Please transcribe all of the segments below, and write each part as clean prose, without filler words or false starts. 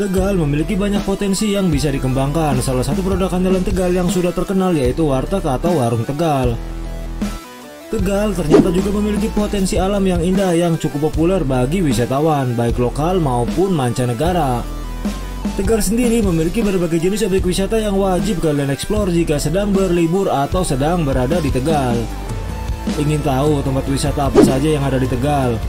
Tegal memiliki banyak potensi yang bisa dikembangkan. Salah satu produk andalan Tegal yang sudah terkenal yaitu warteg atau warung Tegal. Tegal ternyata juga memiliki potensi alam yang indah yang cukup populer bagi wisatawan, baik lokal maupun mancanegara. Tegal sendiri memiliki berbagai jenis objek wisata yang wajib kalian eksplor jika sedang berlibur atau sedang berada di Tegal. Ingin tahu tempat wisata apa saja yang ada di Tegal?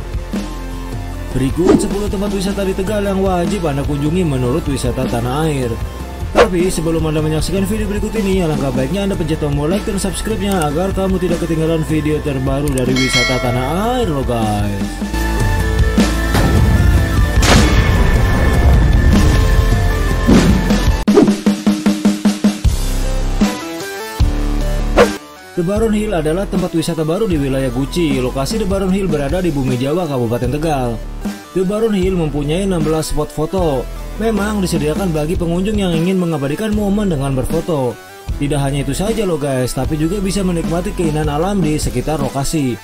Berikut 10 tempat wisata di Tegal yang wajib Anda kunjungi menurut Wisata Tanah Air. Tapi sebelum Anda menyaksikan video berikut ini, alangkah baiknya Anda pencet tombol like dan subscribe-nya agar kamu tidak ketinggalan video terbaru dari Wisata Tanah Air loh guys. The Baron Hill adalah tempat wisata baru di wilayah Guci. Lokasi The Baron Hill berada di Bumi Jawa, Kabupaten Tegal. The Baron Hill mempunyai 16 spot foto. Memang disediakan bagi pengunjung yang ingin mengabadikan momen dengan berfoto. Tidak hanya itu saja loh guys, tapi juga bisa menikmati keindahan alam di sekitar lokasi.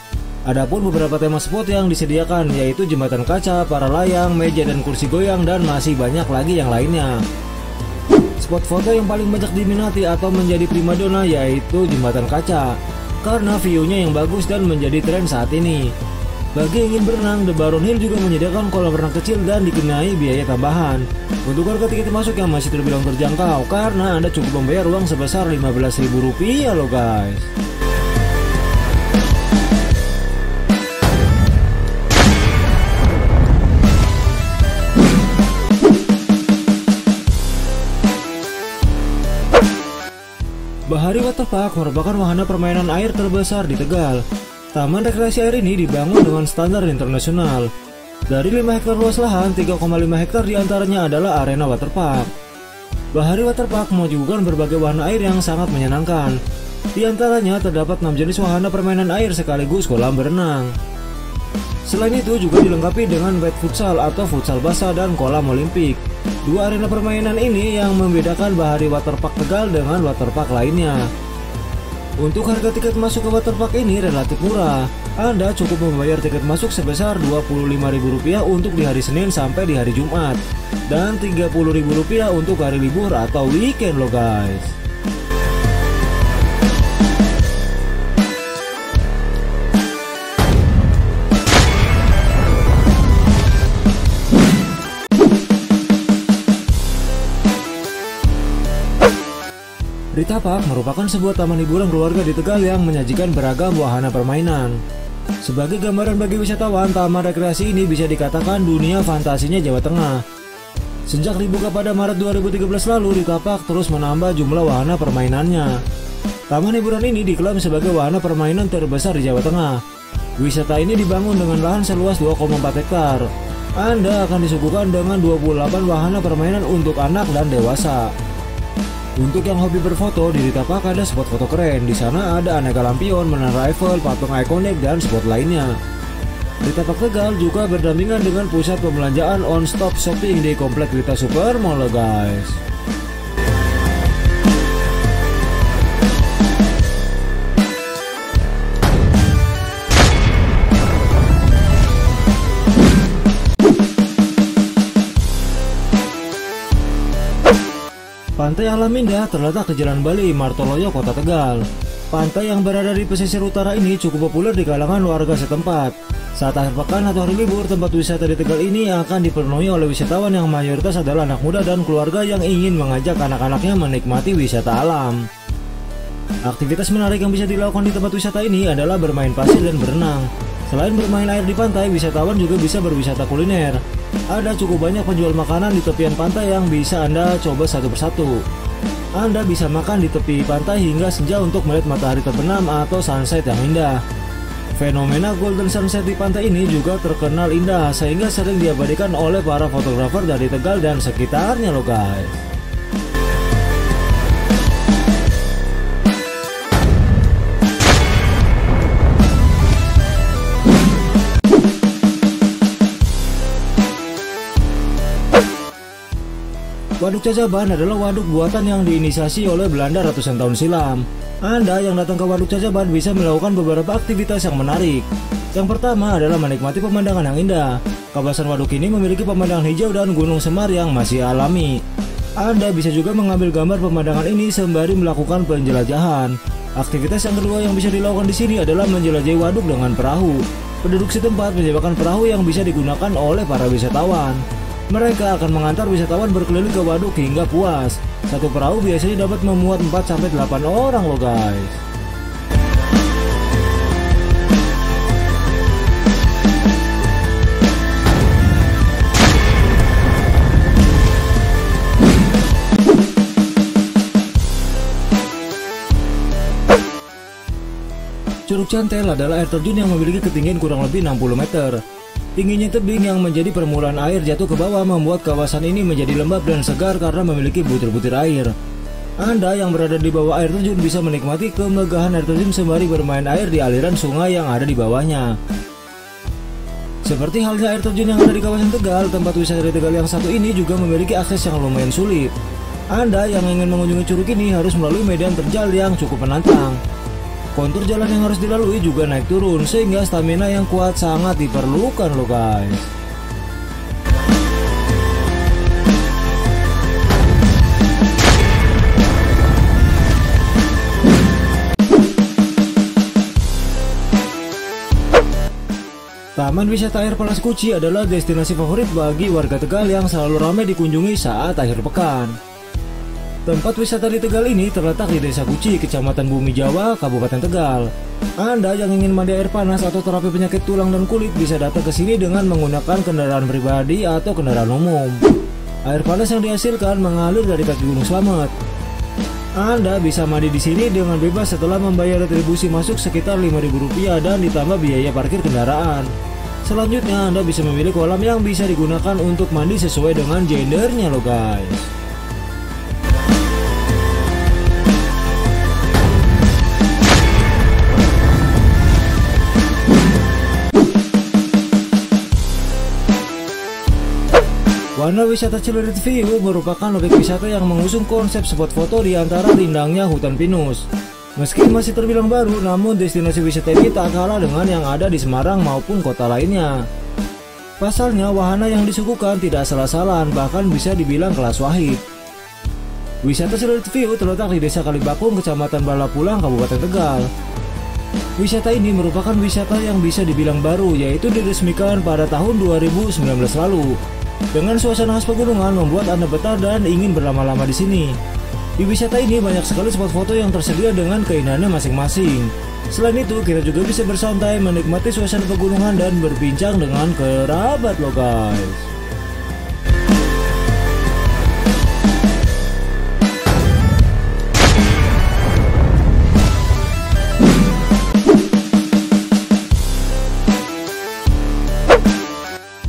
Adapun beberapa tema spot yang disediakan yaitu jembatan kaca, para layang, meja dan kursi goyang, dan masih banyak lagi yang lainnya. Spot foto yang paling banyak diminati atau menjadi primadona yaitu jembatan kaca, karena view-nya yang bagus dan menjadi tren saat ini. Bagi ingin berenang, The Baron Hill juga menyediakan kolam renang kecil dan dikenai biaya tambahan. Untuk harga tiket masuk yang masih terbilang terjangkau, karena Anda cukup membayar uang sebesar Rp15.000 loh guys. Bahari Waterpark merupakan wahana permainan air terbesar di Tegal. Taman rekreasi air ini dibangun dengan standar internasional. Dari 5 hektar luas lahan, 3,5 hektar diantaranya adalah arena waterpark. Bahari Waterpark menyuguhkan berbagai wahana air yang sangat menyenangkan. Di antaranya terdapat 6 jenis wahana permainan air sekaligus kolam berenang. Selain itu juga dilengkapi dengan wet futsal atau futsal basah dan kolam olimpik. Dua arena permainan ini yang membedakan Bahari Waterpark Tegal dengan waterpark lainnya. Untuk harga tiket masuk ke waterpark ini relatif murah. Anda cukup membayar tiket masuk sebesar Rp25.000 untuk di hari Senin sampai di hari Jumat, dan Rp30.000 untuk hari libur atau weekend loh guys. Rita Park merupakan sebuah taman hiburan keluarga di Tegal yang menyajikan beragam wahana permainan. Sebagai gambaran bagi wisatawan, taman rekreasi ini bisa dikatakan dunia fantasinya Jawa Tengah. Sejak dibuka pada Maret 2013 lalu, Rita Park terus menambah jumlah wahana permainannya. Taman hiburan ini diklaim sebagai wahana permainan terbesar di Jawa Tengah. Wisata ini dibangun dengan lahan seluas 2,4 hektar. Anda akan disuguhkan dengan 28 wahana permainan untuk anak dan dewasa. Untuk yang hobi berfoto, di Rita Park ada spot foto keren. Di sana ada aneka lampion, menara Eiffel, patung ikonik, dan spot lainnya. Rita Park Tegal juga berdampingan dengan pusat pembelanjaan On Stop Shopping di Komplek Rita Supermall guys. Pantai Alam Indah terletak di Jalan Bali, Martoloyo, Kota Tegal. Pantai yang berada di pesisir utara ini cukup populer di kalangan warga setempat. Saat akhir pekan atau hari libur, tempat wisata di Tegal ini akan dipenuhi oleh wisatawan yang mayoritas adalah anak muda dan keluarga yang ingin mengajak anak-anaknya menikmati wisata alam. Aktivitas menarik yang bisa dilakukan di tempat wisata ini adalah bermain pasir dan berenang. Selain bermain air di pantai, wisatawan juga bisa berwisata kuliner. Ada cukup banyak penjual makanan di tepian pantai yang bisa Anda coba satu persatu. Anda bisa makan di tepi pantai hingga senja untuk melihat matahari terbenam atau sunset yang indah. Fenomena golden sunset di pantai ini juga terkenal indah, sehingga sering diabadikan oleh para fotografer dari Tegal dan sekitarnya loh guys. Waduk Cacaban adalah waduk buatan yang diinisiasi oleh Belanda ratusan tahun silam. Anda yang datang ke Waduk Cacaban bisa melakukan beberapa aktivitas yang menarik. Yang pertama adalah menikmati pemandangan yang indah. Kawasan waduk ini memiliki pemandangan hijau dan gunung semar yang masih alami. Anda bisa juga mengambil gambar pemandangan ini sembari melakukan penjelajahan. Aktivitas yang kedua yang bisa dilakukan di sini adalah menjelajahi waduk dengan perahu. Penduduk setempat menyediakan perahu yang bisa digunakan oleh para wisatawan. Mereka akan mengantar wisatawan berkeliling ke waduk hingga puas. Satu perahu biasanya dapat memuat 4-8 orang loh guys. Curug Cantel adalah air terjun yang memiliki ketinggian kurang lebih 60 meter. Tingginya tebing yang menjadi permulaan air jatuh ke bawah membuat kawasan ini menjadi lembab dan segar karena memiliki butir-butir air. Anda yang berada di bawah air terjun bisa menikmati kemegahan air terjun sembari bermain air di aliran sungai yang ada di bawahnya. Seperti halnya air terjun yang ada di kawasan Tegal, tempat wisata di Tegal yang satu ini juga memiliki akses yang lumayan sulit. Anda yang ingin mengunjungi curug ini harus melalui medan terjal yang cukup menantang. Kontur jalan yang harus dilalui juga naik turun, sehingga stamina yang kuat sangat diperlukan loh guys. Taman Wisata Air Panas Guci adalah destinasi favorit bagi warga Tegal yang selalu ramai dikunjungi saat akhir pekan. Tempat wisata di Tegal ini terletak di Desa Guci, Kecamatan Bumi Jawa, Kabupaten Tegal. Anda yang ingin mandi air panas atau terapi penyakit tulang dan kulit bisa datang ke sini dengan menggunakan kendaraan pribadi atau kendaraan umum. Air panas yang dihasilkan mengalir dari kaki Gunung Slamet. Anda bisa mandi di sini dengan bebas setelah membayar retribusi masuk sekitar Rp5.000 dan ditambah biaya parkir kendaraan. Selanjutnya Anda bisa memilih kolam yang bisa digunakan untuk mandi sesuai dengan gendernya loh guys. Wana Wisata Clirit View merupakan objek wisata yang mengusung konsep spot foto di antara rindangnya hutan pinus. Meski masih terbilang baru, namun destinasi wisata ini tak kalah dengan yang ada di Semarang maupun kota lainnya. Pasalnya, wahana yang disuguhkan tidak asal-asalan, bahkan bisa dibilang kelas wahid. Wisata Clirit View terletak di Desa Kalibakung, Kecamatan Balapulang, Kabupaten Tegal. Wisata ini merupakan wisata yang bisa dibilang baru, yaitu diresmikan pada tahun 2019 lalu. Dengan suasana khas pegunungan membuat Anda betah dan ingin berlama-lama di sini. Di wisata ini banyak sekali spot foto yang tersedia dengan keindahannya masing-masing. Selain itu, kita juga bisa bersantai, menikmati suasana pegunungan dan berbincang dengan kerabat lo guys.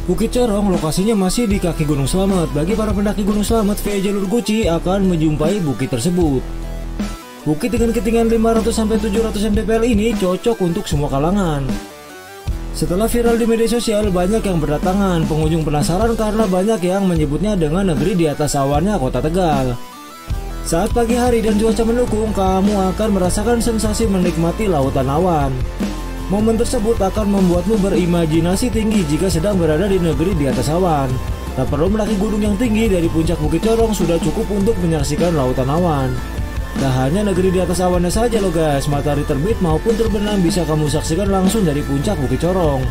Bukit Cerong lokasinya masih di kaki Gunung Slamet. Bagi para pendaki Gunung Slamet via jalur Guci akan menjumpai bukit tersebut. Bukit dengan ketinggian 500-700 mdpl ini cocok untuk semua kalangan. Setelah viral di media sosial, banyak yang berdatangan. Pengunjung penasaran karena banyak yang menyebutnya dengan negeri di atas awannya kota Tegal. Saat pagi hari dan cuaca mendukung, kamu akan merasakan sensasi menikmati lautan awan. Momen tersebut akan membuatmu berimajinasi tinggi jika sedang berada di negeri di atas awan. Tak perlu mendaki gunung yang tinggi, dari puncak Bukit Cerong sudah cukup untuk menyaksikan lautan awan. Tak hanya negeri di atas awannya saja loh guys, matahari terbit maupun terbenam bisa kamu saksikan langsung dari puncak Bukit Cerong.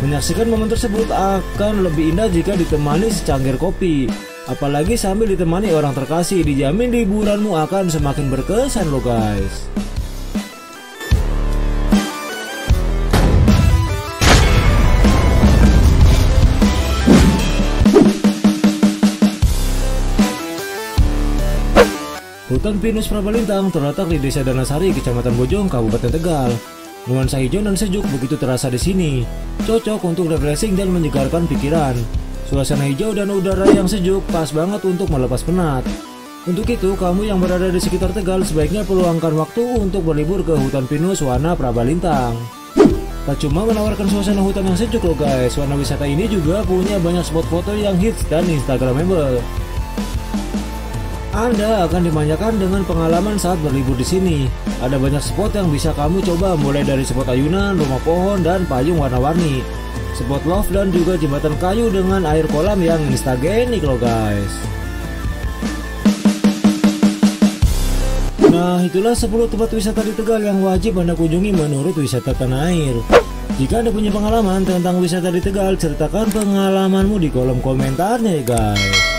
Menyaksikan momen tersebut akan lebih indah jika ditemani secangkir kopi. Apalagi sambil ditemani orang terkasih, dijamin liburanmu akan semakin berkesan loh guys. Hutan Pinus Prabalintang terletak di Desa Danasari, Kecamatan Bojong, Kabupaten Tegal. Nuansa hijau dan sejuk begitu terasa di sini. Cocok untuk refreshing dan menyegarkan pikiran. Suasana hijau dan udara yang sejuk pas banget untuk melepas penat. Untuk itu, kamu yang berada di sekitar Tegal sebaiknya peluangkan waktu untuk berlibur ke Hutan Pinus Wana Prabalintang. Tak cuma menawarkan suasana hutan yang sejuk loh guys, Wana Wisata ini juga punya banyak spot foto yang hits dan instagramable. Anda akan dimanjakan dengan pengalaman saat berlibur di sini. Ada banyak spot yang bisa kamu coba, mulai dari spot ayunan, rumah pohon, dan payung warna-warni. spot love dan juga jembatan kayu dengan air kolam yang instagenik loh guys. Nah itulah 10 tempat wisata di Tegal yang wajib Anda kunjungi menurut Wisata Tanah Air. Jika Anda punya pengalaman tentang wisata di Tegal, ceritakan pengalamanmu di kolom komentarnya ya guys.